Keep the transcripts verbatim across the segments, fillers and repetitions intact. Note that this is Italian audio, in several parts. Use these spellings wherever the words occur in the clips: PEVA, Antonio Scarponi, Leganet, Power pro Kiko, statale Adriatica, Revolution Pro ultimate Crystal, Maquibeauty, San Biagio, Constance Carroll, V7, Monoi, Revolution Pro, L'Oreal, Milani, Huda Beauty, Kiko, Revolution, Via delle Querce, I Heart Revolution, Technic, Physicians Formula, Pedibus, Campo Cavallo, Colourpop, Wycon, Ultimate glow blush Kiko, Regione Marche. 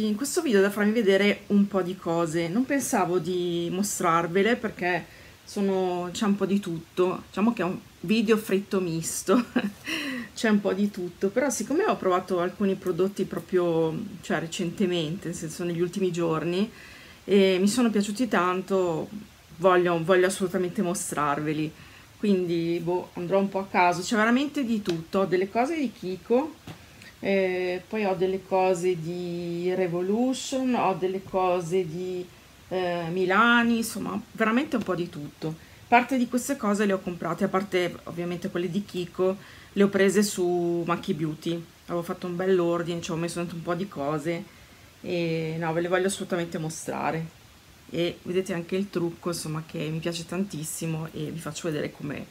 ragazzi, in questo video da farvi vedere un po' di cose. Non pensavo di mostrarvele perché sono, c'è un po' di tutto, diciamo che è un video fritto misto, c'è un po' di tutto, però siccome ho provato alcuni prodotti proprio, cioè recentemente, nel senso negli ultimi giorni, e mi sono piaciuti tanto, voglio, voglio assolutamente mostrarveli, quindi boh, andrò un po' a caso, c'è veramente di tutto, ho delle cose di Kiko, Eh, poi ho delle cose di Revolution, ho delle cose di eh, Milani, insomma veramente un po' di tutto. Parte di queste cose le ho comprate, a parte ovviamente quelle di Kiko, le ho prese su Maquibeauty, avevo fatto un bell'ordine, ci ho messo dentro un po' di cose e no, ve le voglio assolutamente mostrare. E vedete anche il trucco, insomma, che mi piace tantissimo, e vi faccio vedere com'è,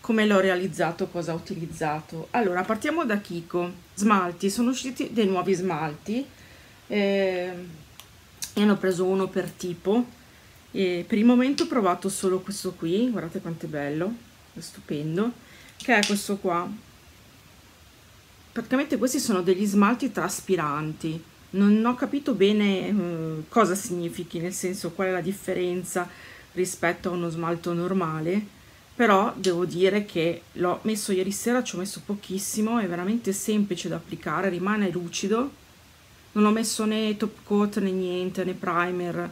come l'ho realizzato, cosa ho utilizzato. Allora, partiamo da Kiko. Smalti, sono usciti dei nuovi smalti, eh, e ne ho preso uno per tipo, e per il momento ho provato solo questo qui, guardate quanto è bello, è stupendo, che è questo qua. Praticamente questi sono degli smalti traspiranti, non ho capito bene eh, cosa significhi, nel senso qual è la differenza rispetto a uno smalto normale, però devo dire che l'ho messo ieri sera, ci ho messo pochissimo, è veramente semplice da applicare, rimane lucido, non ho messo né top coat né niente, né primer,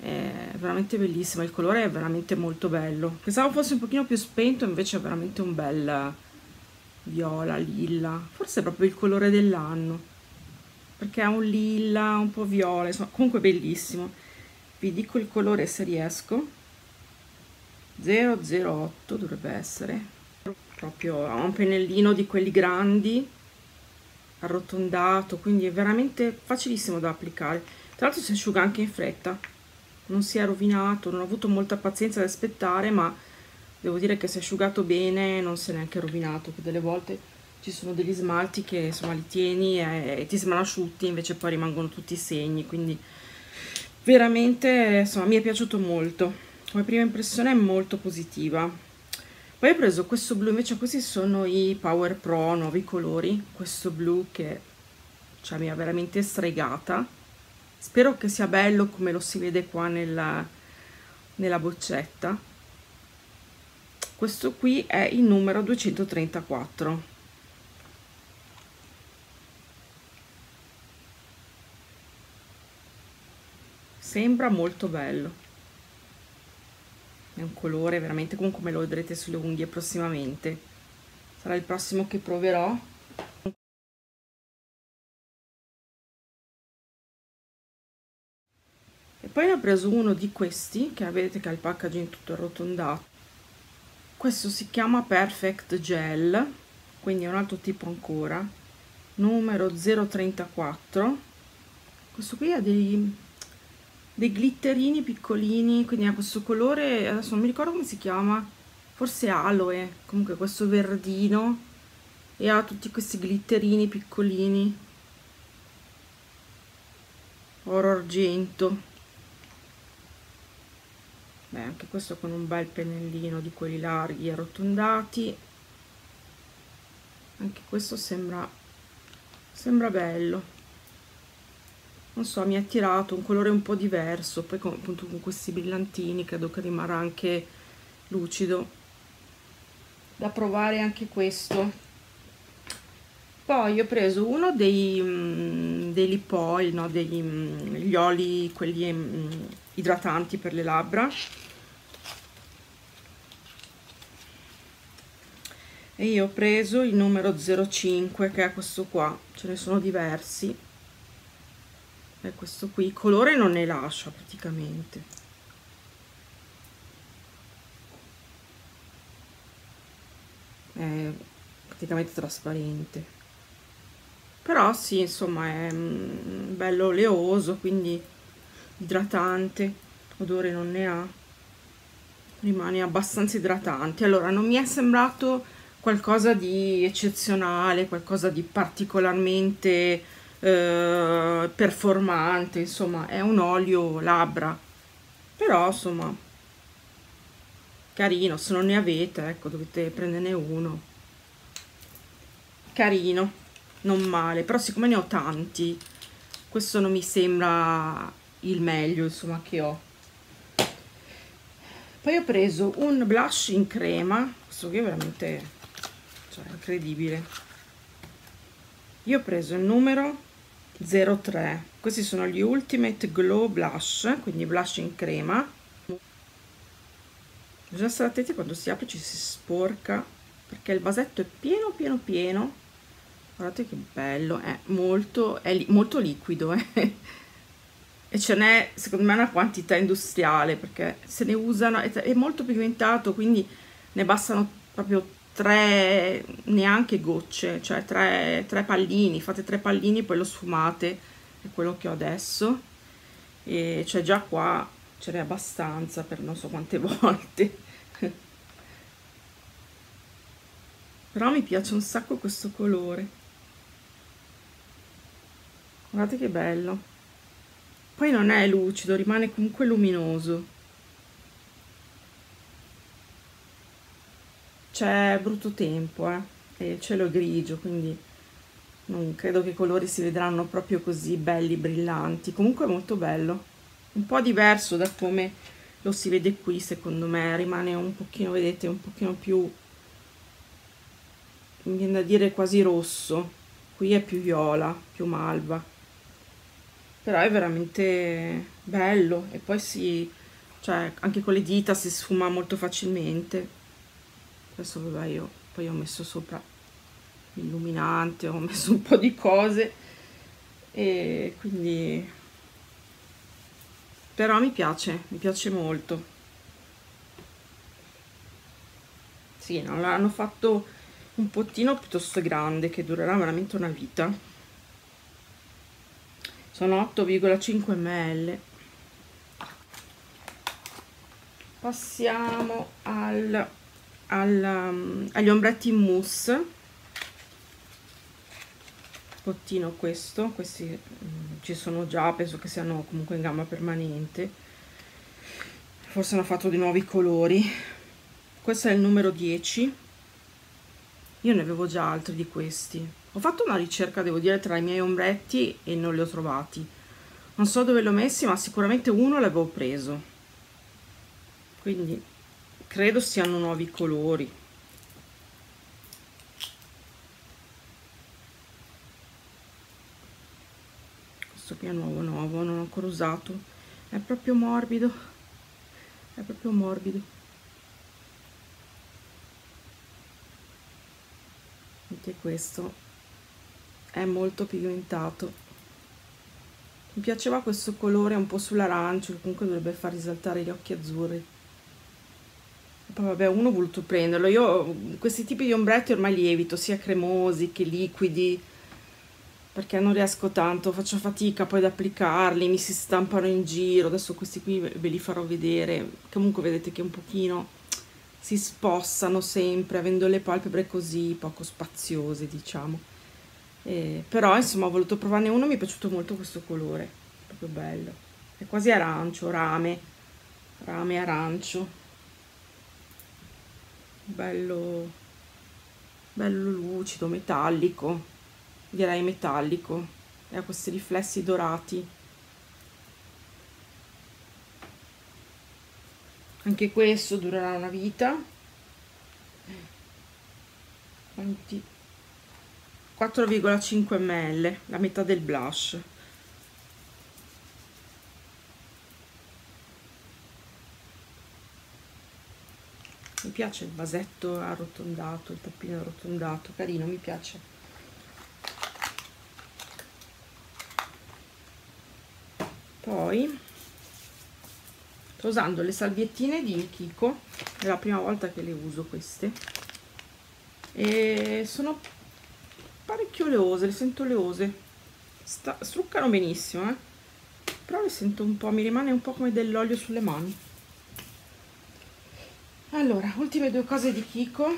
è veramente bellissimo, il colore è veramente molto bello, pensavo fosse un pochino più spento, invece è veramente un bel viola, lilla, forse è proprio il colore dell'anno, perché è un lilla, un po' viola, insomma comunque bellissimo. Vi dico il colore se riesco, zero zero otto dovrebbe essere, proprio ha un pennellino di quelli grandi arrotondato, quindi è veramente facilissimo da applicare, tra l'altro si asciuga anche in fretta, non si è rovinato, non ho avuto molta pazienza ad aspettare, ma devo dire che si è asciugato bene, non si è neanche rovinato, che delle volte ci sono degli smalti che insomma li tieni e, e ti sembrano asciutti, invece poi rimangono tutti i segni, quindi veramente insomma mi è piaciuto molto. Come prima impressione è molto positiva. Poi ho preso questo blu, invece questi sono i Power Pro nuovi colori, questo blu che cioè, mi ha veramente stregata, spero che sia bello come lo si vede qua nella, nella boccetta. Questo qui è il numero duecentotrentaquattro, sembra molto bello, è un colore veramente, comunque me lo vedrete sulle unghie prossimamente, sarà il prossimo che proverò. E poi ne ho preso uno di questi che vedete che ha il packaging tutto arrotondato, questo si chiama Perfect Gel, quindi è un altro tipo ancora, numero zero trentaquattro. Questo qui ha dei dei glitterini piccolini, quindi ha questo colore, adesso non mi ricordo come si chiama, forse aloe, comunque questo verdino, e ha tutti questi glitterini piccolini oro argento. Beh, anche questo con un bel pennellino di quelli larghi arrotondati, anche questo sembra sembra bello, non so, mi ha attirato, un colore un po' diverso, poi con, appunto con questi brillantini credo che rimarrà anche lucido, da provare anche questo. Poi ho preso uno dei, dei lipoil, no, degli, gli oli, quelli idratanti per le labbra, e io ho preso il numero zero cinque che è questo qua, ce ne sono diversi. E questo qui, il colore non ne lascia praticamente, è praticamente trasparente, però sì, insomma è bello oleoso, quindi idratante, odore non ne ha, rimane abbastanza idratante. Allora, non mi è sembrato qualcosa di eccezionale, qualcosa di particolarmente performante, insomma è un olio labbra, però insomma carino, se non ne avete, ecco, dovete prenderne uno carino, non male, però siccome ne ho tanti questo non mi sembra il meglio, insomma, che ho. Poi ho preso un blush in crema, questo che è veramente, cioè, incredibile. Io ho preso il numero zero tre, questi sono gli Ultimate Glow Blush, quindi blush in crema. Bisogna stare attenti quando si apre, ci si sporca, perché il vasetto è pieno pieno pieno, guardate che bello, è molto, è li, molto liquido, eh? E ce n'è secondo me una quantità industriale, perché se ne usano, è, è molto pigmentato, quindi ne bastano proprio tre, neanche gocce, cioè tre, tre pallini, fate tre pallini, poi lo sfumate, è quello che ho adesso, e c'è, cioè, già qua ce n'è abbastanza per non so quante volte. Però mi piace un sacco questo colore, guardate che bello. Poi non è lucido, rimane comunque luminoso. C'è brutto tempo, eh? E cielo grigio, quindi non credo che i colori si vedranno proprio così belli, brillanti. Comunque è molto bello, un po' diverso da come lo si vede qui, secondo me rimane un pochino, vedete, un pochino più, mi viene da dire quasi rosso, qui è più viola, più malva, però è veramente bello. E poi si, cioè, anche con le dita si sfuma molto facilmente. Questo vabbè, io poi ho messo sopra l'illuminante, ho messo un po' di cose, e quindi, però mi piace, mi piace molto. Sì, no, l'hanno fatto un pottino piuttosto grande che durerà veramente una vita, sono otto virgola cinque millilitri. Passiamo al, al, agli ombretti in mousse, pottino questo, questi mh, ci sono già, penso che siano comunque in gamma permanente, forse hanno fatto di nuovi colori. Questo è il numero dieci. Io ne avevo già altri di questi, ho fatto una ricerca, devo dire, tra i miei ombretti e non li ho trovati, non so dove li ho messi, ma sicuramente uno l'avevo preso, quindi credo siano nuovi colori. Questo qui è nuovo nuovo, non l'ho ancora usato, è proprio morbido, è proprio morbido. Anche questo è molto pigmentato, mi piaceva questo colore un po' sull'arancio, che comunque dovrebbe far risaltare gli occhi azzurri. Poi vabbè, uno ho voluto prenderlo, io questi tipi di ombretti ormai li evito, sia cremosi che liquidi, perché non riesco tanto, faccio fatica poi ad applicarli, mi si stampano in giro. Adesso questi qui ve li farò vedere, comunque vedete che un pochino si spossano sempre, avendo le palpebre così poco spaziose, diciamo, eh, però insomma ho voluto provarne uno, mi è piaciuto molto questo colore, proprio bello, è quasi arancio, rame, rame arancio, bello, bello lucido, metallico, direi metallico, e ha questi riflessi dorati. Anche questo durerà una vita. quattro virgola cinque millilitri, la metà del blush. Mi piace il vasetto arrotondato, il tappino arrotondato, carino, mi piace. Poi sto usando le salviettine di Kiko, è la prima volta che le uso queste, e sono parecchio oleose, le sento oleose, Sta, struccano benissimo, eh? Però le sento un po', mi rimane un po' come dell'olio sulle mani. Allora, ultime due cose di Kiko,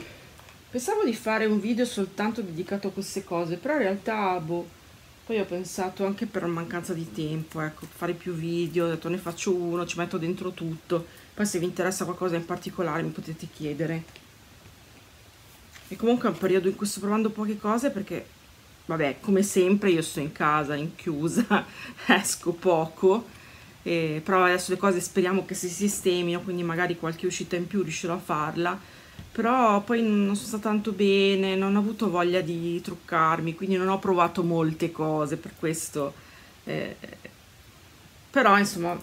pensavo di fare un video soltanto dedicato a queste cose, però in realtà, boh, poi ho pensato anche per mancanza di tempo, ecco, fare più video, ho detto ne faccio uno, ci metto dentro tutto, poi se vi interessa qualcosa in particolare mi potete chiedere. E comunque è un periodo in cui sto provando poche cose, perché vabbè, come sempre io sto in casa, inchiusa, esco poco, eh, però adesso le cose speriamo che si sistemino, quindi magari qualche uscita in più riuscirò a farla, però poi non sono stata tanto bene, non ho avuto voglia di truccarmi, quindi non ho provato molte cose per questo, eh, però insomma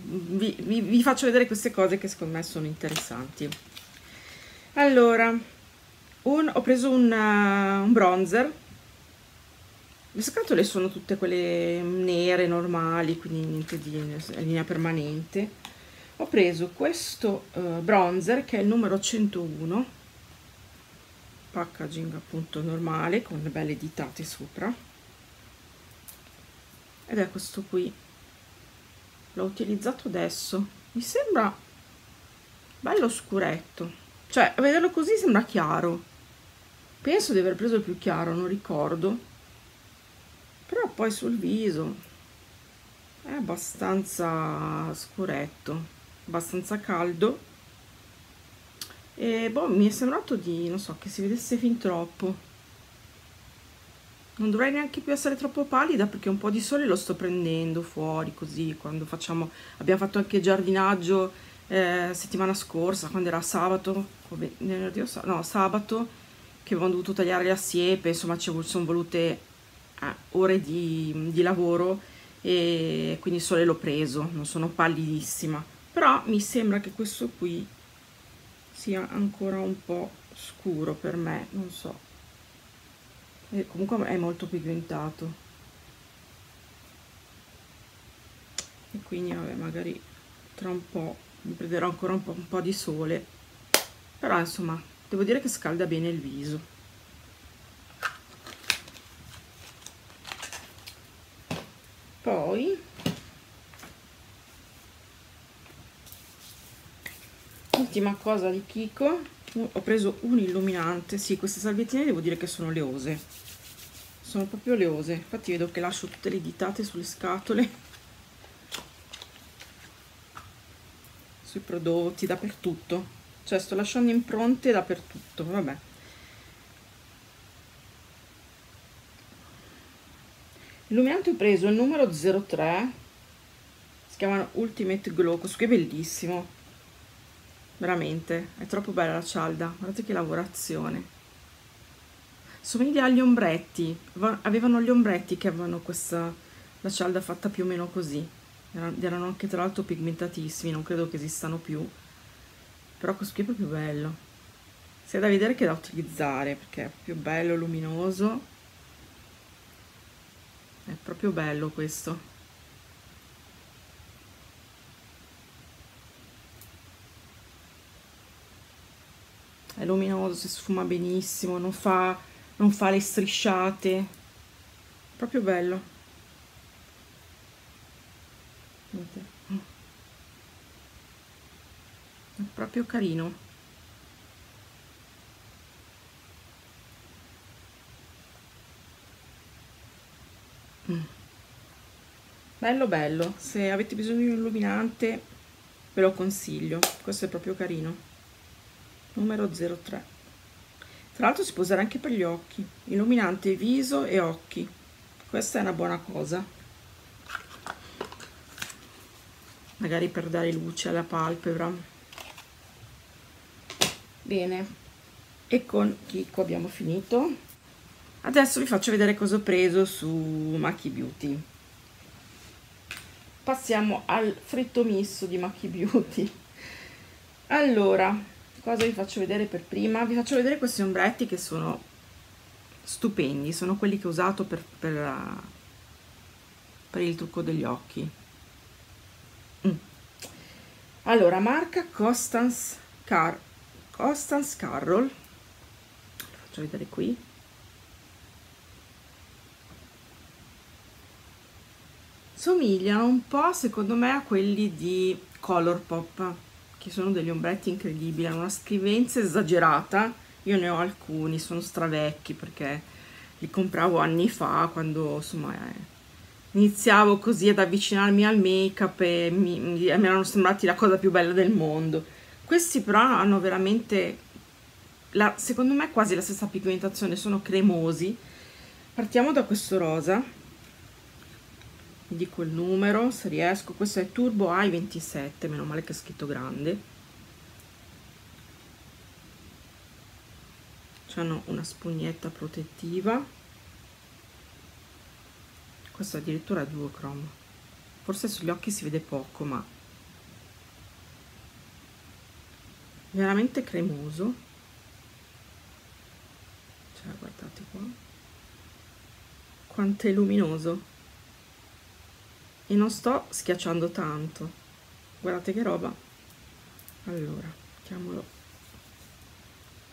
vi, vi, vi faccio vedere queste cose che secondo me sono interessanti. Allora, Un, ho preso un, uh, un bronzer. Le scatole sono tutte quelle nere normali, quindi niente di linea permanente. Ho preso questo uh, bronzer che è il numero centouno, packaging appunto normale con le belle ditate sopra, ed è questo qui. L'ho utilizzato adesso, mi sembra bello scuretto, cioè a vederlo così sembra chiaro. Penso di aver preso il più chiaro, non ricordo, però poi sul viso è abbastanza scuretto, abbastanza caldo, e boh, mi è sembrato di, non so, che si vedesse fin troppo. Non dovrei neanche più essere troppo pallida, perché un po' di sole lo sto prendendo fuori così, quando facciamo, abbiamo fatto anche giardinaggio eh, settimana scorsa, quando era sabato, venerdì o sabato, no, sabato, che avevamo dovuto tagliare le siepe, insomma ci sono volute eh, ore di, di lavoro, e quindi il sole l'ho preso, non sono pallidissima, però mi sembra che questo qui sia ancora un po' scuro per me, non so, e comunque è molto pigmentato, e quindi vabbè, magari tra un po' mi prenderò ancora un po', un po' di sole, però insomma devo dire che scalda bene il viso. Poi ultima cosa di Kiko, ho preso un illuminante. Sì, queste salviettine devo dire che sono oleose, sono proprio oleose, infatti vedo che lascio tutte le ditate sulle scatole, sui prodotti, dappertutto. Cioè sto lasciando impronte dappertutto, vabbè. Illuminante ho preso il numero zero tre, si chiamano Ultimate Glow, questo qui è bellissimo, veramente, è troppo bella la cialda, guardate che lavorazione. Somiglia agli ombretti, avevano gli ombretti che avevano questa, la cialda fatta più o meno così, erano anche tra l'altro pigmentatissimi, non credo che esistano più. Però questo qui è proprio bello, sia da vedere che da utilizzare, perché è proprio bello, luminoso, è proprio bello questo. È luminoso, si sfuma benissimo, non fa, non fa le strisciate, proprio bello. Vedete? È proprio carino, mm. bello bello. Se avete bisogno di un illuminante ve lo consiglio, questo è proprio carino, numero zero tre. Tra l'altro si può usare anche per gli occhi, illuminante viso e occhi, questa è una buona cosa, magari per dare luce alla palpebra. Bene, e con Kiko abbiamo finito. Adesso vi faccio vedere cosa ho preso su Maquibeauty. Passiamo al fritto misto di Maquibeauty. Allora, cosa vi faccio vedere per prima? Vi faccio vedere questi ombretti che sono stupendi, sono quelli che ho usato per, per, per il trucco degli occhi. Mm. Allora, marca Constance Carroll. Constance Carroll, lo faccio vedere qui, somigliano un po' secondo me a quelli di Colourpop, che sono degli ombretti incredibili, hanno una scrivenza esagerata, io ne ho alcuni, sono stravecchi perché li compravo anni fa, quando insomma eh, iniziavo così ad avvicinarmi al make up, e mi, mi erano sembrati la cosa più bella del mondo. Questi però hanno veramente, la, secondo me, quasi la stessa pigmentazione, sono cremosi, Partiamo da questo rosa, vi dico il numero se riesco, questo è Turbo A I ventisette, meno male che è scritto grande. C'hanno una spugnetta protettiva, questo addirittura è duochrome, forse sugli occhi si vede poco, ma veramente cremoso, cioè guardate qua quanto è luminoso, e non sto schiacciando tanto, guardate che roba. Allora mettiamolo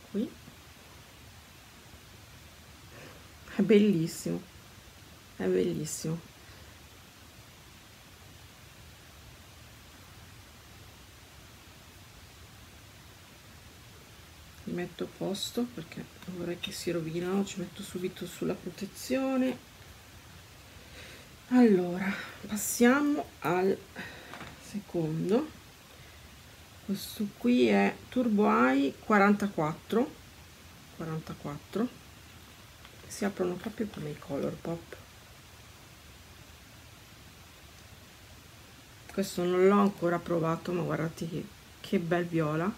qui, è bellissimo, è bellissimo, li metto a posto perché non vorrei che si rovinano, ci metto subito sulla protezione. Allora passiamo al secondo, questo qui è Turbo Eye quarantaquattro quarantaquattro, si aprono proprio come i Colourpop. Questo non l'ho ancora provato, ma guardate che, che bel viola,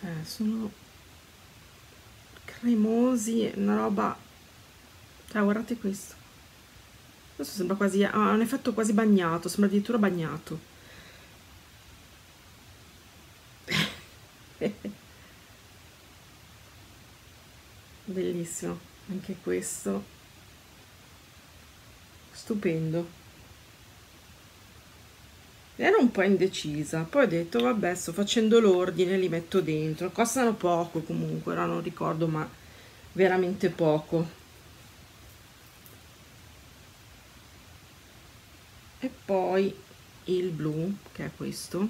cioè, sono cremosi, una roba, cioè, guardate questo, questo sembra quasi, ha un effetto quasi bagnato, sembra addirittura bagnato. Bellissimo anche questo, stupendo. Ero un po' indecisa, poi ho detto vabbè, sto facendo l'ordine, li metto dentro, costano poco comunque, ora non ricordo, ma veramente poco. E poi il blu, che è questo.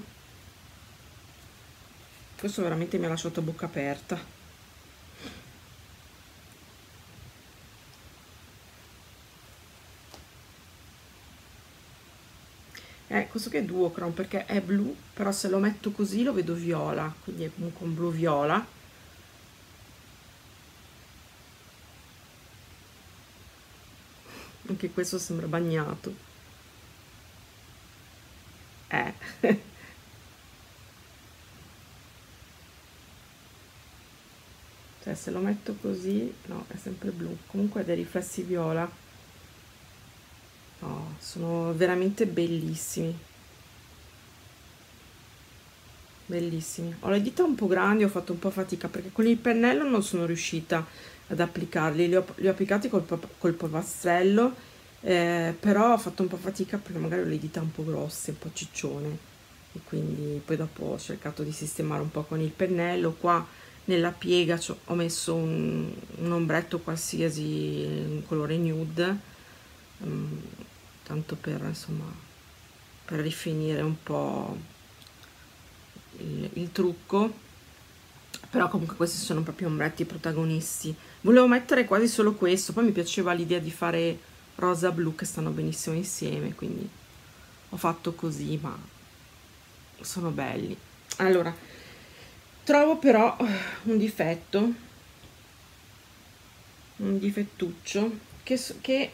Questo veramente mi ha lasciato a bocca aperta. Eh, questo che è duochrome perché è blu, però se lo metto così lo vedo viola, quindi è comunque un blu viola. Anche questo sembra bagnato. Eh... se lo metto così, no, è sempre blu, comunque ha dei riflessi viola. Oh, sono veramente bellissimi, bellissimi. Ho le dita un po' grandi, ho fatto un po' fatica perché con il pennello non sono riuscita ad applicarli, li ho, li ho applicati col, col polpastrello, eh, però ho fatto un po' fatica perché magari ho le dita un po' grosse, un po' ciccione, e quindi poi dopo ho cercato di sistemare un po' con il pennello. Qua nella piega ho messo un, un ombretto qualsiasi in colore nude, um, tanto per, insomma, per rifinire un po' il, il trucco, però comunque questi sono proprio ombretti protagonisti. Volevo mettere quasi solo questo, poi mi piaceva l'idea di fare rosa blu che stanno benissimo insieme, quindi ho fatto così, ma sono belli. Allora, trovo però un difetto, un difettuccio, che, che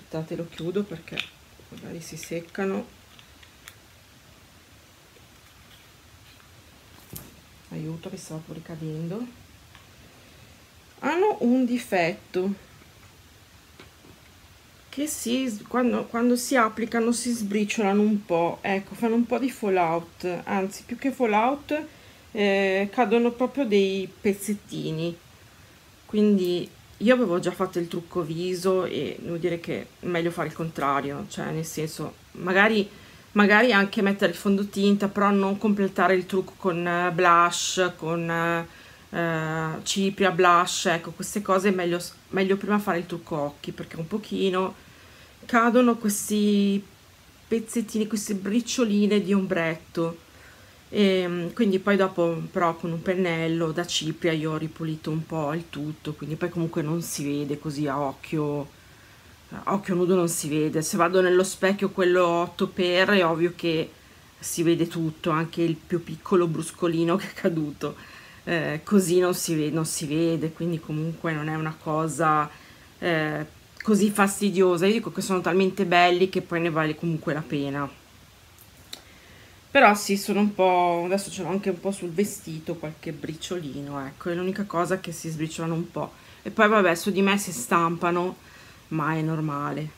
aspettate, lo chiudo perché magari si seccano, aiuto che stava pure cadendo, hanno un difetto che si, quando, quando si applicano si sbriciolano un po', ecco, fanno un po' di fallout, anzi più che fallout, Eh, cadono proprio dei pezzettini. Quindi io avevo già fatto il trucco viso e devo dire che è meglio fare il contrario, cioè nel senso magari, magari anche mettere il fondotinta, però non completare il trucco con blush, con eh, cipria, blush, ecco, queste cose è meglio, meglio prima fare il trucco occhi, perché un pochino cadono questi pezzettini, queste bricioline di ombretto. E quindi poi dopo però con un pennello da cipria io ho ripulito un po' il tutto, quindi poi comunque non si vede così a occhio, a occhio nudo non si vede. Se vado nello specchio quello otto per è ovvio che si vede tutto, anche il più piccolo bruscolino che è caduto, eh, così non si, vede, non si vede, quindi comunque non è una cosa eh, così fastidiosa. Io dico che sono talmente belli che poi ne vale comunque la pena. Però sì, sono un po', adesso ce l'ho anche un po' sul vestito, qualche briciolino, ecco, è l'unica cosa che si sbriciolano un po'. E poi vabbè, su di me si stampano, ma è normale.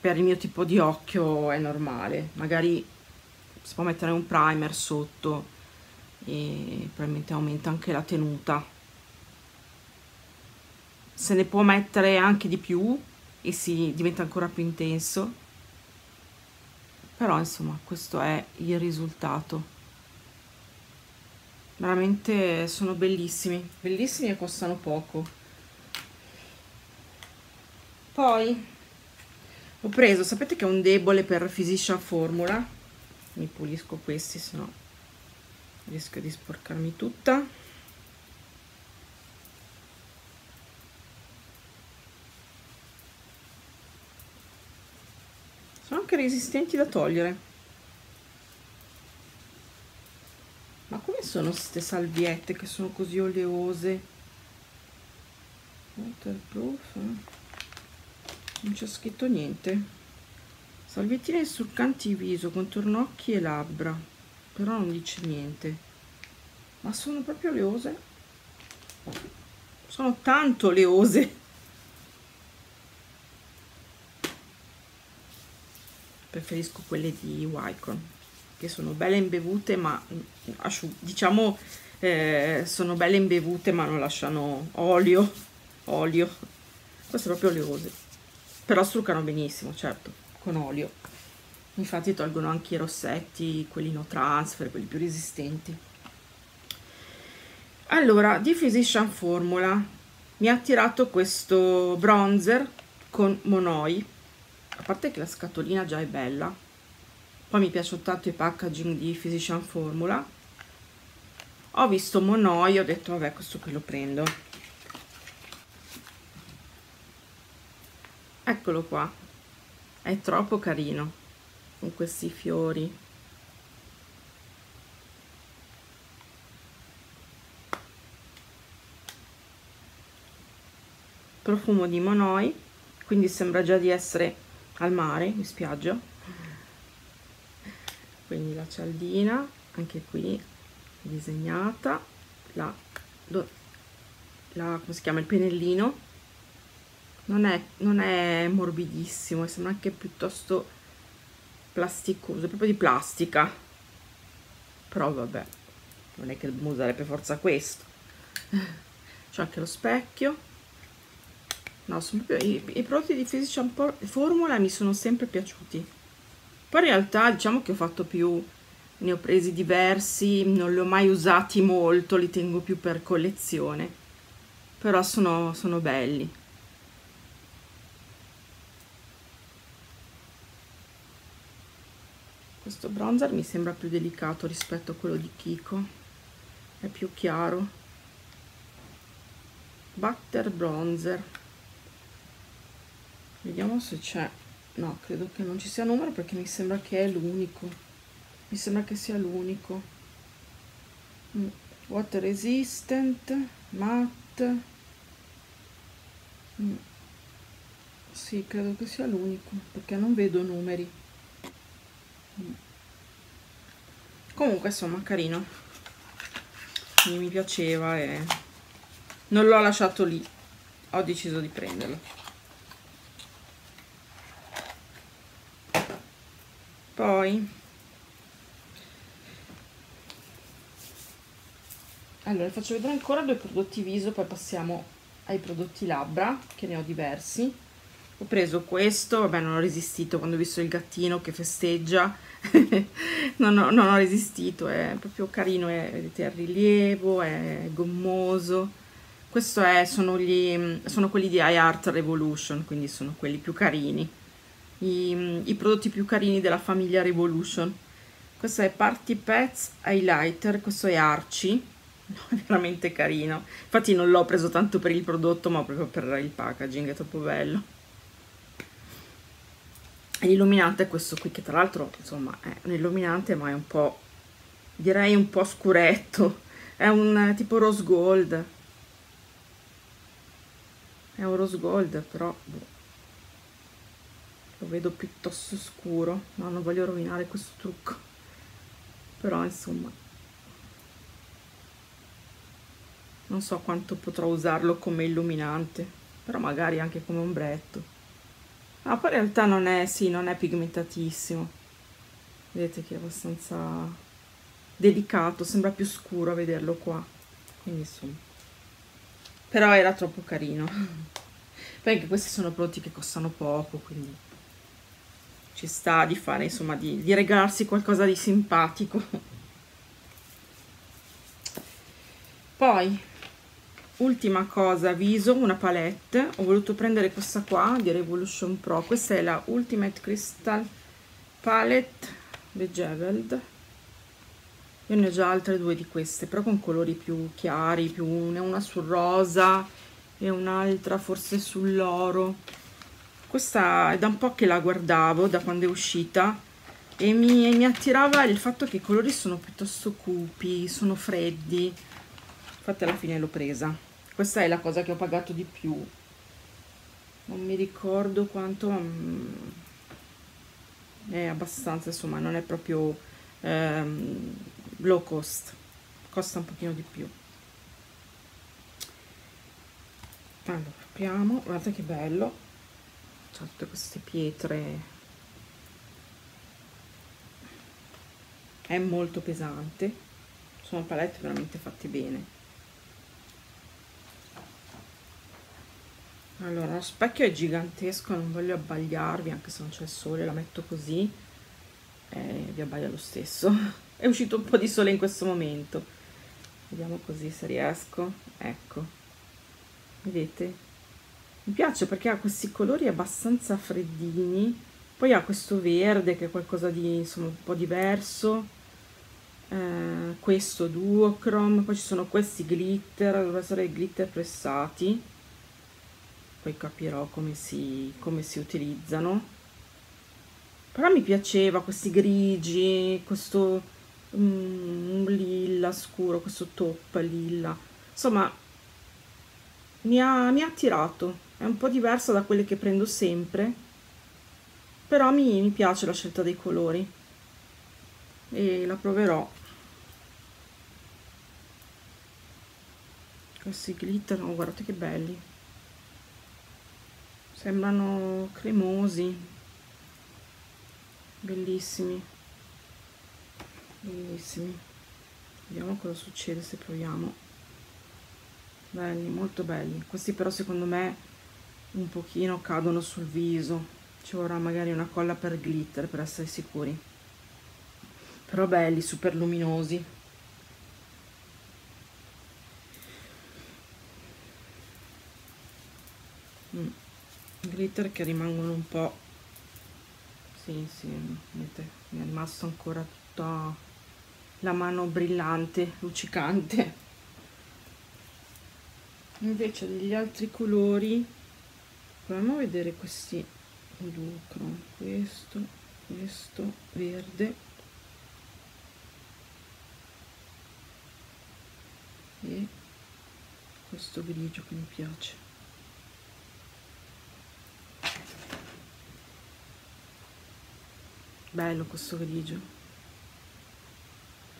Per il mio tipo di occhio è normale, magari si può mettere un primer sotto e probabilmente aumenta anche la tenuta. Se ne può mettere anche di più e si diventa ancora più intenso, però insomma questo è il risultato. Veramente sono bellissimi, bellissimi e costano poco. Poi ho preso, sapete che è un debole per Physicians Formula, mi pulisco questi, sennò rischio di sporcarmi tutta. Sono anche resistenti da togliere. Ma come sono queste salviette che sono così oleose? Waterproof, eh? Non c'è scritto niente. Salviettine struccanti viso, contorno occhi e labbra, però non dice niente. Ma sono proprio oleose, sono tanto oleose. Preferisco quelle di Wycon, che sono belle imbevute ma asciutte, diciamo, eh, sono belle imbevute ma non lasciano olio olio queste proprio oleose, però struccano benissimo, certo, con olio. Infatti tolgono anche i rossetti, quelli no transfer, quelli più resistenti. Allora, di Physicians Formula mi ha attirato questo bronzer con Monoi, a parte che la scatolina già è bella, poi mi piacciono tanto i packaging di Physicians Formula. Ho visto Monoi, ho detto vabbè, questo qui lo prendo. Eccolo qua, è troppo carino con questi fiori. Profumo di Monoi, quindi sembra già di essere al mare, in spiaggia. Quindi la cialdina, anche qui disegnata, la, la come si chiama, il pennellino. Non è, non è morbidissimo, sembra anche piuttosto plasticoso, proprio di plastica. Però vabbè, non è che dobbiamo usare per forza questo. C'è anche lo specchio. No, sono proprio, i, i prodotti di Physicians Formula mi sono sempre piaciuti. Poi in realtà diciamo che ho fatto più, ne ho presi diversi, non li ho mai usati molto, li tengo più per collezione. Però sono, sono belli. Questo bronzer mi sembra più delicato rispetto a quello di Kiko, è più chiaro. Butter bronzer, vediamo se c'è. No, credo che non ci sia numero perché mi sembra che è l'unico, mi sembra che sia l'unico. Water resistant, matte, sì, credo che sia l'unico perché non vedo numeri. Comunque insomma carino, mi piaceva e non l'ho lasciato lì, ho deciso di prenderlo. Poi allora faccio vedere ancora due prodotti viso, poi passiamo ai prodotti labbra, che ne ho diversi. Ho preso questo, vabbè, non ho resistito quando ho visto il gattino che festeggia. non, ho, non ho resistito, è proprio carino, è, vedete, è a rilievo, è gommoso. Questo è, sono, gli, sono quelli di I Heart Revolution, quindi sono quelli più carini, I, i prodotti più carini della famiglia Revolution. Questo è Party Pets Highlighter, questo è Arci, è veramente carino. Infatti non l'ho preso tanto per il prodotto ma proprio per il packaging, è troppo bello. l'illuminante è questo qui, che tra l'altro insomma è un illuminante, ma è un po', direi un po' scuretto, è un tipo rose gold, è un rose gold, però boh, lo vedo piuttosto scuro. No, non voglio rovinare questo trucco, però insomma non so quanto potrò usarlo come illuminante, però magari anche come ombretto. Ah, poi in realtà non è, sì, non è pigmentatissimo, vedete che è abbastanza delicato, sembra più scuro a vederlo qua, quindi insomma, però era troppo carino, perché questi sono prodotti che costano poco, quindi ci sta di fare, insomma, di, di regalarsi qualcosa di simpatico. Poi ultima cosa, viso, una palette. Ho voluto prendere questa qua di Revolution Pro, questa è la Ultimate Crystal Palette Beveled. Io ne ho già altre due di queste, però con colori più chiari, più una sul rosa e un'altra forse sull'oro. Questa è da un po' che la guardavo, da quando è uscita, e mi, mi attirava il fatto che i colori sono piuttosto cupi, sono freddi, infatti alla fine l'ho presa. Questa è la cosa che ho pagato di più, non mi ricordo quanto, um, è abbastanza, insomma non è proprio um, low cost, costa un pochino di più. Allora apriamo, guardate che bello, c'è tutte queste pietre, è molto pesante, sono palette veramente fatte bene. Allora, lo specchio è gigantesco, non voglio abbagliarvi, anche se non c'è il sole, la metto così e vi abbaglio lo stesso. È uscito un po' di sole in questo momento. Vediamo così se riesco. Ecco, vedete? Mi piace perché ha questi colori abbastanza freddini, poi ha questo verde che è qualcosa di, insomma, un po' diverso, eh, questo duochrome, poi ci sono questi glitter, dovrebbero essere i glitter pressati. Poi capirò come si, come si utilizzano. Però mi piaceva questi grigi, questo mm, lilla scuro, questo top lilla. Insomma, mi ha, mi ha attirato. È un po' diversa da quelle che prendo sempre, però mi, mi piace la scelta dei colori. E la proverò. Questi glitter, oh, guardate che belli. Sembrano cremosi, bellissimi, bellissimi. Vediamo cosa succede se proviamo. Belli, molto belli. Questi però secondo me un pochino cadono sul viso, ci vorrà magari una colla per glitter per essere sicuri. Però belli, super luminosi. Mm. Glitter che rimangono un po', sì sì, vedete, mi è rimasta ancora tutta la mano brillante, luccicante. Invece degli altri colori proviamo a vedere questi duochrome, questo, questo verde e questo grigio che mi piace. Bello questo grigio,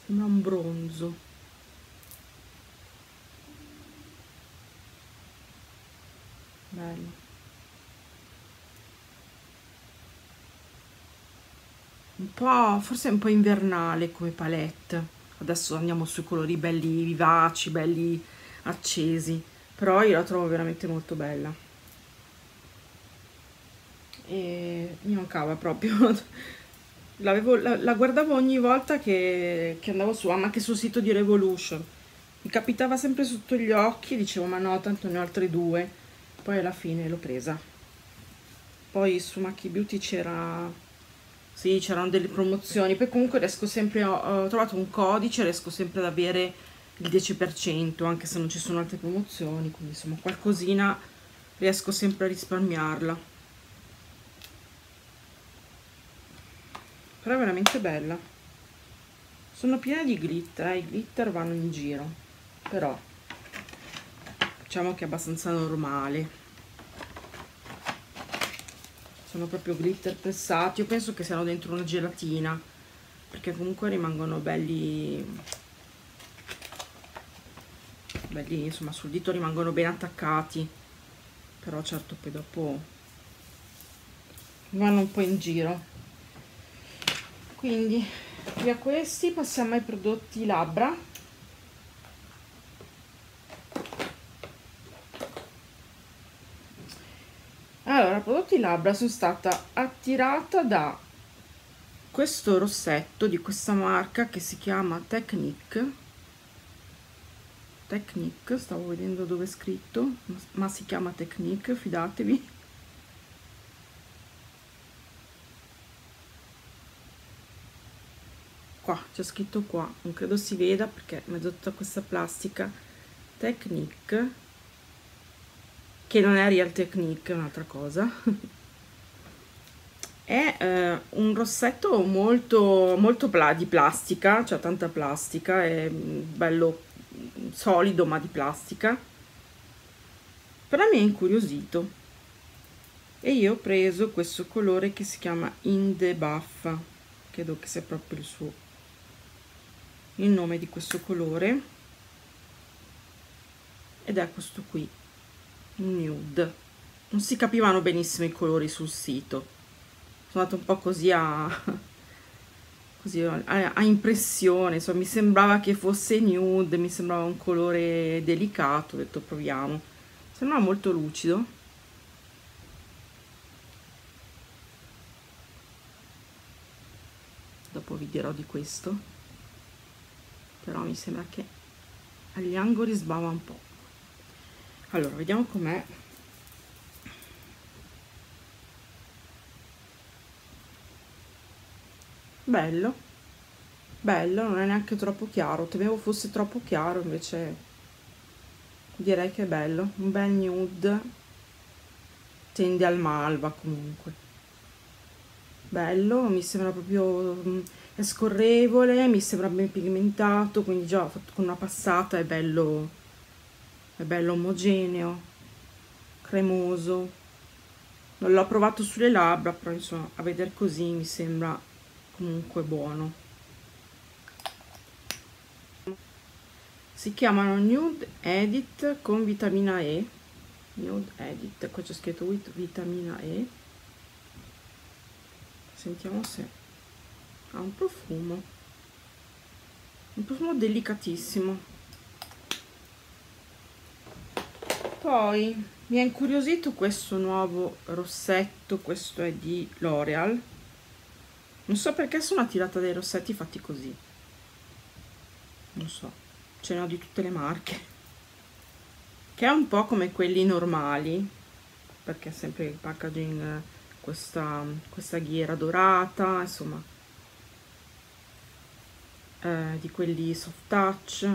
sembra un bronzo. Bello, un po', forse un po' invernale come palette. Adesso andiamo sui colori belli vivaci, belli accesi, però io la trovo veramente molto bella e mi mancava proprio. La, la guardavo ogni volta che, che andavo su, ma anche sul sito di Revolution. Mi capitava sempre sotto gli occhi, dicevo ma no, tanto ne ho altre due. Poi alla fine l'ho presa. Poi su Maquibeauty c'era, sì, c'erano delle promozioni. Poi comunque riesco sempre, ho, ho trovato un codice, riesco sempre ad avere il dieci per cento, anche se non ci sono altre promozioni. Quindi insomma qualcosina riesco sempre a risparmiarla. però è veramente bella. Sono piena di glitter, eh? I glitter vanno in giro, però diciamo che è abbastanza normale, sono proprio glitter pressati. Io penso che siano dentro una gelatina, perché comunque rimangono belli belli insomma, sul dito rimangono ben attaccati, però certo poi dopo vanno un po' in giro. Quindi via questi, passiamo ai prodotti labbra. Allora, prodotti labbra, sono stata attirata da questo rossetto di questa marca che si chiama Technic. Technic, stavo vedendo dove è scritto, ma si chiama Technic, fidatevi. Qua, c'è scritto qua, non credo si veda perché è mezzo tutta questa plastica. Technic, che non è Real Technic, è un'altra cosa. È eh, un rossetto molto, molto pla di plastica, cioè tanta plastica, è bello solido ma di plastica, però mi ha incuriosito e io ho preso questo colore che si chiama In The Buff, credo che sia proprio il suo il nome di questo colore, ed è questo qui, nude. Non si capivano benissimo i colori sul sito, sono andata un po' così a così a impressione, insomma, mi sembrava che fosse nude, mi sembrava un colore delicato, ho detto proviamo, sembrava molto lucido, dopo vi dirò di questo, però mi sembra che agli angoli sbava un po'. Allora, vediamo com'è. Bello, bello, non è neanche troppo chiaro, temevo fosse troppo chiaro, invece direi che è bello, un bel nude, tende al malva comunque, bello, mi sembra proprio, è scorrevole, mi sembra ben pigmentato, quindi già fatto con una passata è bello, è bello omogeneo, cremoso. Non l'ho provato sulle labbra, però insomma a vedere così mi sembra comunque buono. Si chiamano Nude Edit con vitamina E, Nude Edit, qua c'è scritto vitamina E, sentiamo se ha un profumo, un profumo delicatissimo. Poi mi ha incuriosito questo nuovo rossetto, questo è di L'Oreal. Non so perché sono attirata dai rossetti fatti così, non so, ce ne ho di tutte le marche, che è un po' come quelli normali, perché sempre il packaging, questa, questa ghiera dorata, insomma, eh, di quelli soft touch.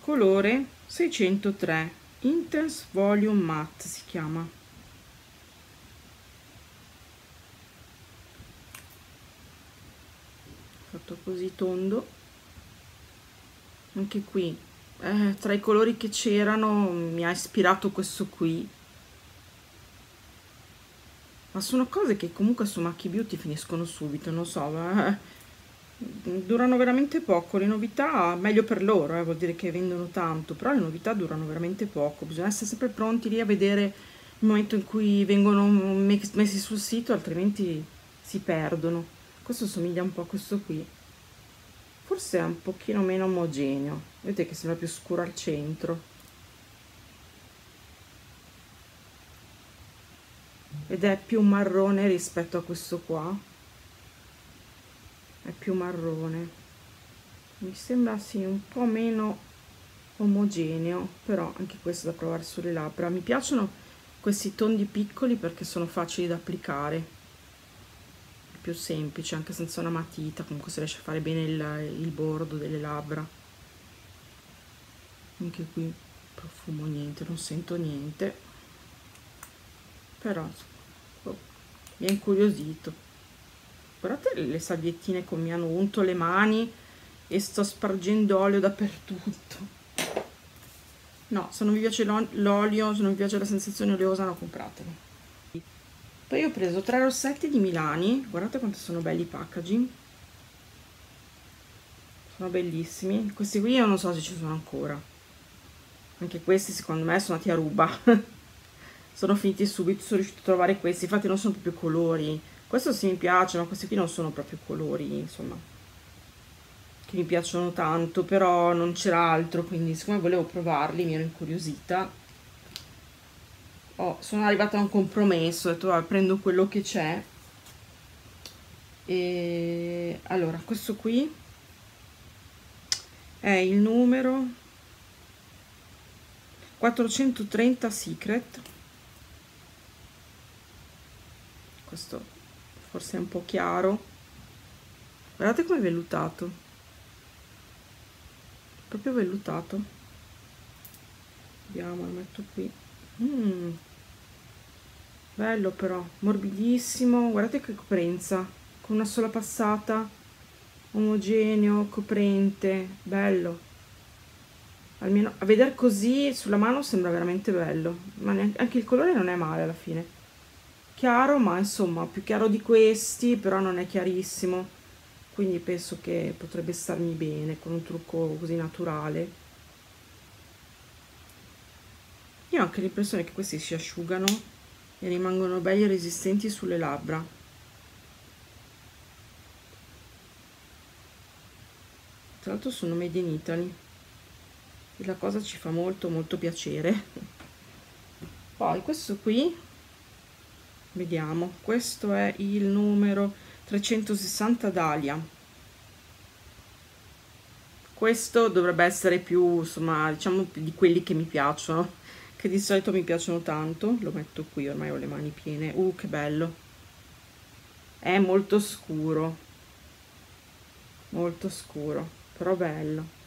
Colore seicentotré, Intense Volume Matte si chiama. Fatto così tondo, anche qui eh, tra i colori che c'erano mi ha ispirato questo qui, ma sono cose che comunque su Maquibeauty finiscono subito, non so, eh, durano veramente poco le novità, meglio per loro, eh, vuol dire che vendono tanto, però le novità durano veramente poco, bisogna essere sempre pronti lì a vedere il momento in cui vengono messi sul sito, altrimenti si perdono. Questo somiglia un po' a questo qui, forse è un pochino meno omogeneo, vedete che sembra più scuro al centro, ed è più marrone rispetto a questo qua, è più marrone, mi sembra sì un po' meno omogeneo, però anche questo da provare sulle labbra. Mi piacciono questi tondi piccoli perché sono facili da applicare, più semplice, anche senza una matita comunque si riesce a fare bene il, il bordo delle labbra. Anche qui profumo niente, non sento niente, però oh, mi è incuriosito, Guardate le salviettine come mi hanno unto le mani e sto spargendo olio dappertutto. No, se non vi piace l'olio, se non vi piace la sensazione oleosa, non compratelo. Poi ho preso tre rossetti di Milani, guardate quanto sono belli i packaging, sono bellissimi. Questi qui io non so se ci sono ancora, anche questi secondo me sono andati a ruba. Sono finiti subito, sono riuscito a trovare questi, infatti non sono proprio colori, questo sì mi piace, ma questi qui non sono proprio colori, insomma, che mi piacciono tanto, però non c'era altro, quindi siccome volevo provarli mi ero incuriosita. Oh, sono arrivata a un compromesso, ho detto vabbè, prendo quello che c'è. E allora questo qui è il numero quattrocentotrenta Secret, questo forse è un po' chiaro, guardate come è vellutato, proprio vellutato, vediamo, lo metto qui. Mm. Bello però, morbidissimo, guardate che coprenza, con una sola passata, omogeneo, coprente, bello. Almeno a vedere così sulla mano sembra veramente bello, ma neanche, anche il colore non è male alla fine, chiaro, ma insomma più chiaro di questi, però non è chiarissimo, quindi penso che potrebbe starmi bene con un trucco così naturale. Io ho anche l'impressione che questi si asciugano e rimangono belli resistenti sulle labbra. Tra l'altro sono made in Italy e la cosa ci fa molto molto piacere. Poi questo qui, vediamo, questo è il numero trecentosessanta Dahlia. Questo dovrebbe essere più, insomma, diciamo di quelli che mi piacciono, che di solito mi piacciono tanto. Lo metto qui, ormai ho le mani piene. Uh, che bello, è molto scuro, molto scuro, però bello.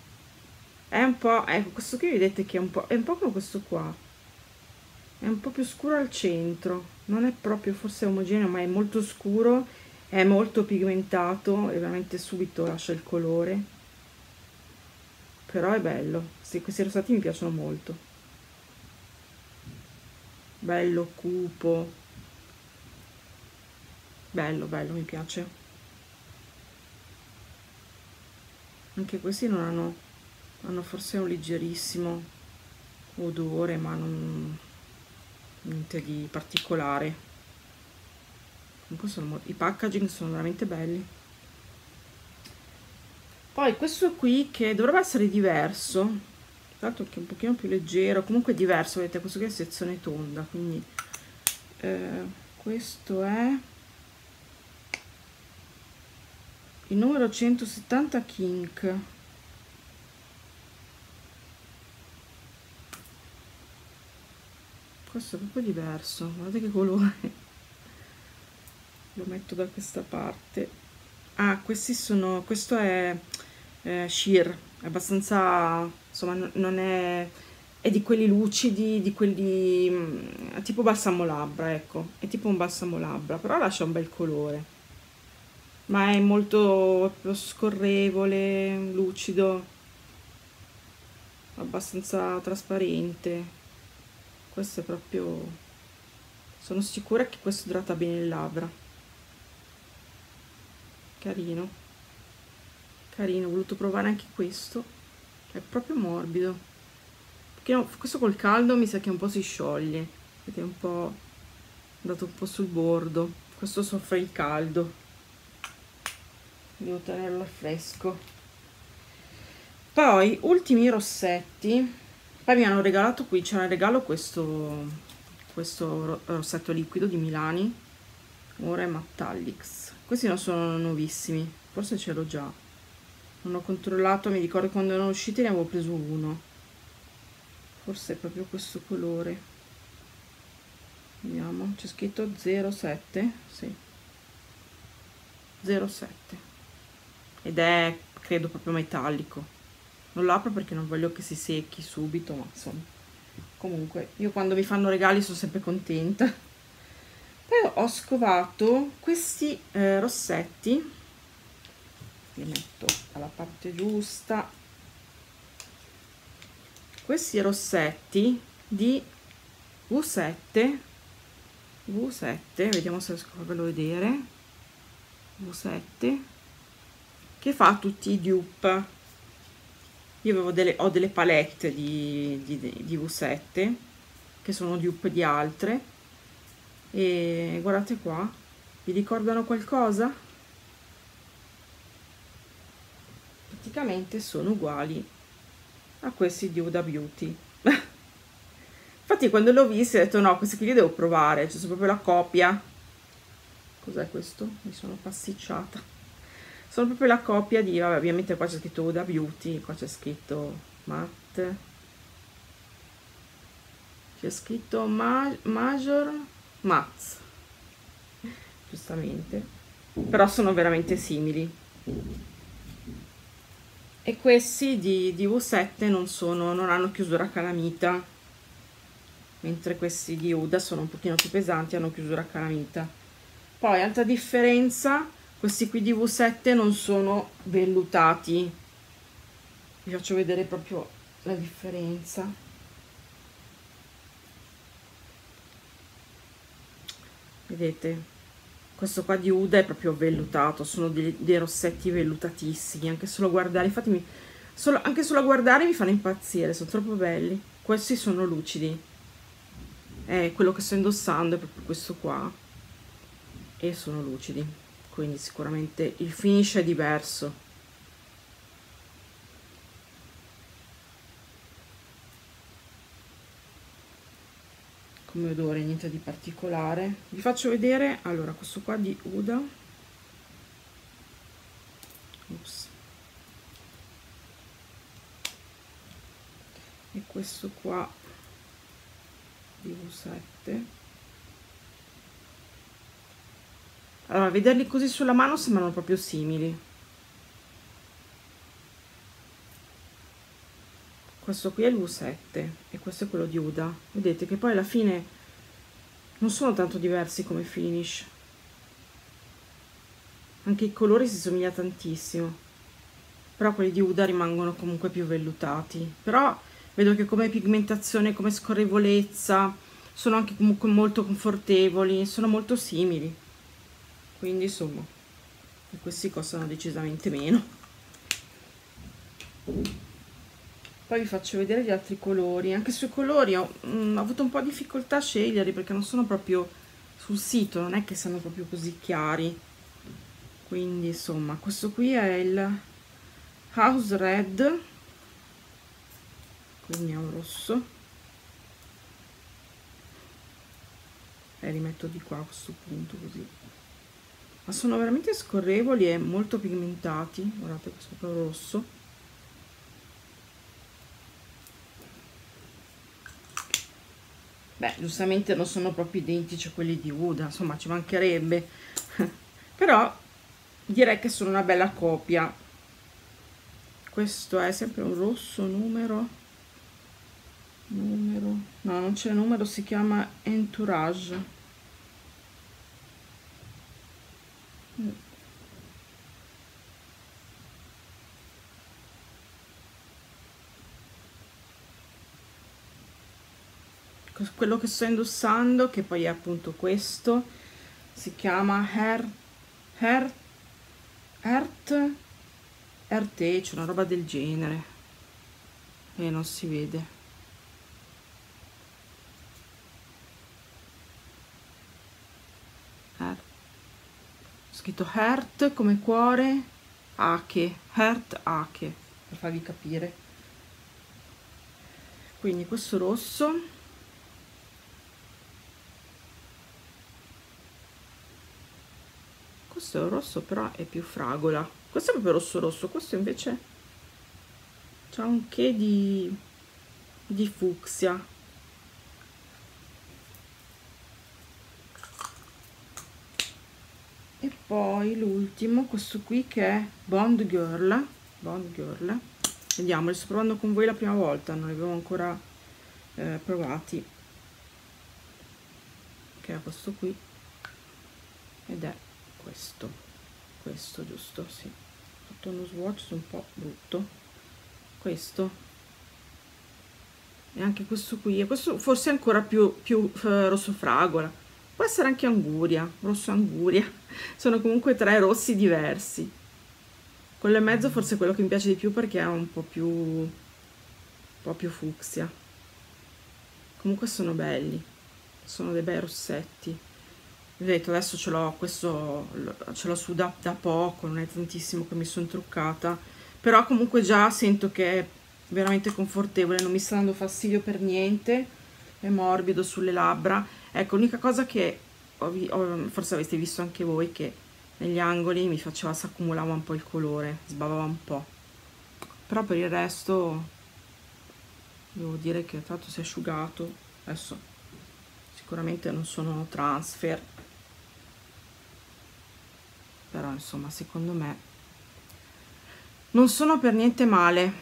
È un po', ecco, questo qui vedete che è un po', è un po' come questo qua, è un po' più scuro al centro, non è proprio forse omogeneo, ma è molto scuro, è molto pigmentato e veramente subito lascia il colore, però è bello. Sì, questi rossati mi piacciono molto, bello cupo, bello bello, mi piace. Anche questi non hanno hanno forse un leggerissimo odore, ma non niente di particolare. Comunque sono, i packaging sono veramente belli. Poi questo qui che dovrebbe essere diverso, tanto che è un pochino più leggero, comunque è diverso, vedete, questo qui è sezione tonda, quindi eh, questo è il numero centosettanta Kink, questo è proprio diverso, guardate che colore. Lo metto da questa parte. Ah, questi sono, questo è eh, sheer, abbastanza, insomma, non è, è di quelli lucidi, di quelli tipo balsamo labbra, ecco, è tipo un balsamo labbra, però lascia un bel colore, ma è molto scorrevole, lucido, abbastanza trasparente. Questo è proprio, sono sicura che questo idrata bene le labbra. Carino, carino, ho voluto provare anche questo, è proprio morbido, perché no, questo col caldo mi sa che un po' si scioglie, perché è un po' andato un po' sul bordo, questo soffre il caldo, devo tenerlo al fresco. Poi ultimi rossetti, poi mi hanno regalato qui, c'era in regalo questo, questo rossetto liquido di Milani, ora è Metallics, questi non sono nuovissimi, forse ce l'ho già. Non ho controllato, mi ricordo quando erano usciti ne avevo preso uno. Forse è proprio questo colore. Vediamo, c'è scritto zero sette, sì. zero sette. Ed è, credo, proprio metallico. Non lo apro perché non voglio che si secchi subito, ma insomma. Comunque, io quando mi fanno regali sono sempre contenta. Però ho scovato questi eh, rossetti, li metto alla parte giusta, questi rossetti di V sette, V sette, vediamo se riesco a farvelo vedere, V sette, che fa tutti i dupe. Io avevo delle, ho delle palette di, di, di V sette, che sono dupe di altre, e guardate qua, vi ricordano qualcosa? Praticamente sono uguali a questi di Huda Beauty. Infatti quando l'ho visto ho detto no, questi qui li devo provare, cioè sono proprio la copia. Cos'è questo? Mi sono pasticciata. Sono proprio la copia di, vabbè, ovviamente qua c'è scritto Huda Beauty, qua c'è scritto matte, c'è scritto ma, Major Mats, giustamente, però sono veramente simili. E questi di, di V sette non, sono, non hanno chiusura calamita, mentre questi di Huda sono un pochino più pesanti, hanno chiusura calamita. Poi altra differenza, questi qui di V sette non sono vellutati, vi faccio vedere proprio la differenza. Vedete, questo qua di Huda è proprio vellutato, sono dei, dei rossetti vellutatissimi, anche solo a guardare, fatemi, solo, anche solo a guardare mi fanno impazzire, sono troppo belli. Questi sono lucidi. Eh, quello che sto indossando è proprio questo qua e sono lucidi, quindi sicuramente il finish è diverso. Come odore niente di particolare, vi faccio vedere. Allora, questo qua di Huda, Ups. e questo qua di V sette. Allora, vederli così sulla mano sembrano proprio simili. Questo qui è il V sette e questo è quello di Huda. Vedete che poi alla fine non sono tanto diversi come finish, anche i colori si somiglia tantissimo, però quelli di Huda rimangono comunque più vellutati. Però vedo che come pigmentazione, come scorrevolezza, sono anche comunque molto confortevoli, sono molto simili. Quindi insomma, questi costano decisamente meno. Poi vi faccio vedere gli altri colori. Anche sui colori ho, mh, ho avuto un po' di difficoltà a sceglierli, perché non sono proprio sul sito, non è che siano proprio così chiari. Quindi insomma, questo qui è il House Red, quindi è un rosso, e rimetto di qua a questo punto così, ma sono veramente scorrevoli e molto pigmentati. Guardate, questo è un rosso, beh, giustamente non sono proprio identici a quelli di Huda, insomma, ci mancherebbe, però direi che sono una bella copia. Questo è sempre un rosso, numero numero no, non c'è numero, si chiama Entourage. Quello che sto indossando, che poi è appunto questo, si chiama Heart Heart Heart Arte, c'è una roba del genere e non si vede. Scritto heart come cuore, ache, heart ache, per farvi capire. Quindi questo rosso, questo è un rosso però è più fragola, questo è proprio rosso rosso, questo invece c'ha un che di, di fucsia. E poi l'ultimo, questo qui, che è Bond Girl. Bond Girl. Vediamo, li sto provando con voi la prima volta, non li avevo ancora eh, provati. Che è questo qui. ed è questo, questo giusto, sì, ho fatto uno swatch un po' brutto, questo e anche questo qui, e questo forse ancora più, più eh, rosso fragola, può essere anche anguria, rosso anguria, sono comunque tre rossi diversi. Quello e mezzo forse è quello che mi piace di più perché è un po' più, un po' più fucsia. Comunque sono belli, sono dei bei rossetti. Vi ho detto, adesso ce l'ho, questo ce l'ho su da, da poco, non è tantissimo che mi sono truccata, però comunque già sento che è veramente confortevole, non mi sta dando fastidio per niente, è morbido sulle labbra. Ecco, l'unica cosa che ho, ho, forse avete visto anche voi che negli angoli mi faceva, si accumulava un po' il colore, sbavava un po', però per il resto devo dire che tanto si è asciugato. Adesso sicuramente non sono transfer, però insomma secondo me non sono per niente male,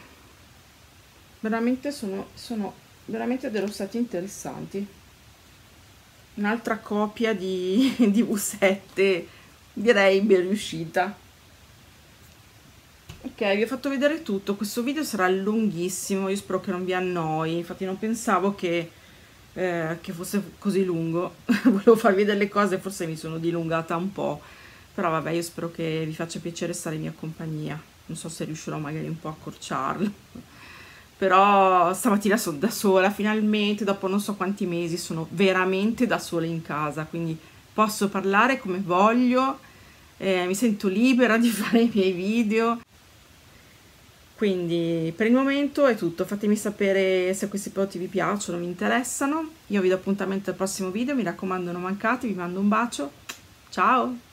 veramente sono, sono veramente dei rossetti interessanti. Un'altra copia di, di V sette direi ben riuscita. Ok, vi ho fatto vedere tutto, questo video sarà lunghissimo, io spero che non vi annoi, infatti non pensavo che, eh, che fosse così lungo volevo farvi delle cose, forse mi sono dilungata un po', però vabbè, io spero che vi faccia piacere stare in mia compagnia, non so se riuscirò magari un po' a accorciarlo però stamattina sono da sola finalmente, dopo non so quanti mesi sono veramente da sola in casa, quindi posso parlare come voglio. Eh, mi sento libera di fare i miei video, quindi per il momento è tutto. Fatemi sapere se questi prodotti vi piacciono, vi interessano, io vi do appuntamento al prossimo video, mi raccomando non mancate, vi mando un bacio, ciao!